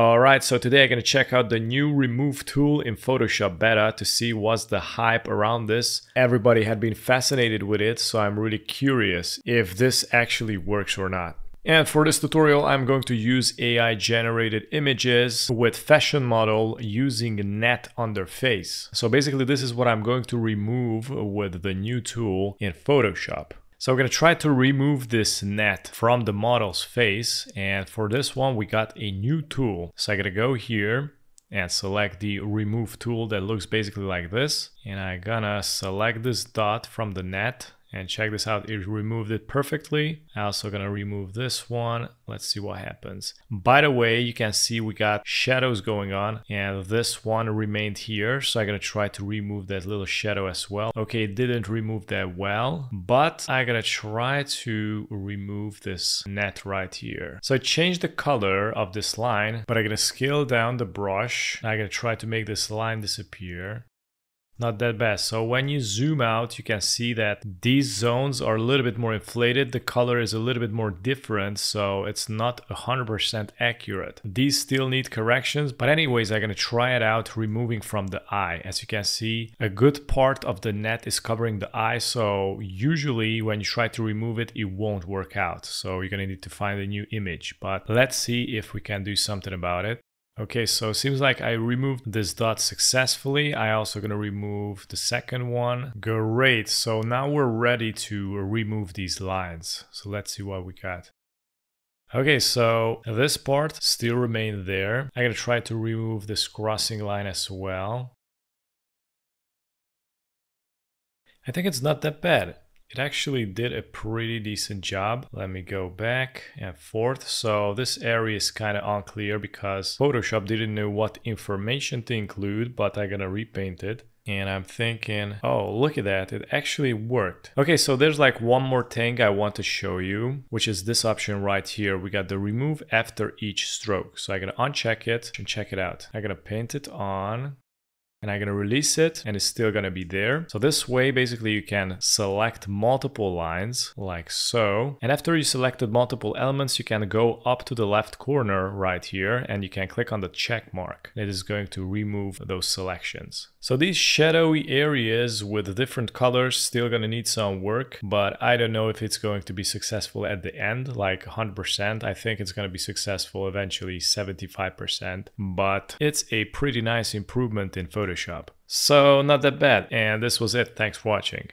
Alright, so today I'm going to check out the new remove tool in Photoshop Beta to see what's the hype around this. Everybody had been fascinated with it, so I'm really curious if this actually works or not. And for this tutorial, I'm going to use AI generated images with fashion model using net on their face. So basically this is what I'm going to remove with the new tool in Photoshop. So we're going to try to remove this net from the model's face, and for this one we got a new tool. So I'm going to go here and select the remove tool that looks basically like this, and I'm going to select this dot from the net, and check this out, it removed it perfectly. I'm also going to remove this one. Let's see what happens. By the way, you can see we got shadows going on, and this one remained here, so I'm gonna try to remove that little shadow as well. Okay, it didn't remove that well, but I'm gonna try to remove this net right here. So I changed the color of this line, but I'm gonna scale down the brush. I'm gonna try to make this line disappear. Not that bad. So when you zoom out, you can see that these zones are a little bit more inflated. The color is a little bit more different, so it's not 100% accurate. These still need corrections, but anyways, I'm gonna try it out removing from the eye. As you can see, a good part of the net is covering the eye, so usually when you try to remove it, it won't work out. So you're gonna need to find a new image, but let's see if we can do something about it. Okay, so it seems like I removed this dot successfully. I also gonna remove the second one. Great, so now we're ready to remove these lines. So let's see what we got. Okay, so this part still remained there. I'm gonna try to remove this crossing line as well. I think it's not that bad. It actually did a pretty decent job. Let me go back and forth. So this area is kind of unclear because Photoshop didn't know what information to include, but I'm gonna repaint it. And I'm thinking, oh, look at that, it actually worked. Okay, so there's like one more thing I want to show you, which is this option right here. We got the remove after each stroke. So I'm gonna uncheck it and check it out. I'm gonna paint it on. And I'm gonna release it, and it's still gonna be there. So this way, basically, you can select multiple lines, like so. And after you selected multiple elements, you can go up to the left corner right here, and you can click on the check mark. It is going to remove those selections. So these shadowy areas with different colors still gonna need some work, but I don't know if it's going to be successful at the end, like 100%. I think it's gonna be successful eventually, 75%. But it's a pretty nice improvement in Photoshop. So not that bad, and this was it. Thanks for watching.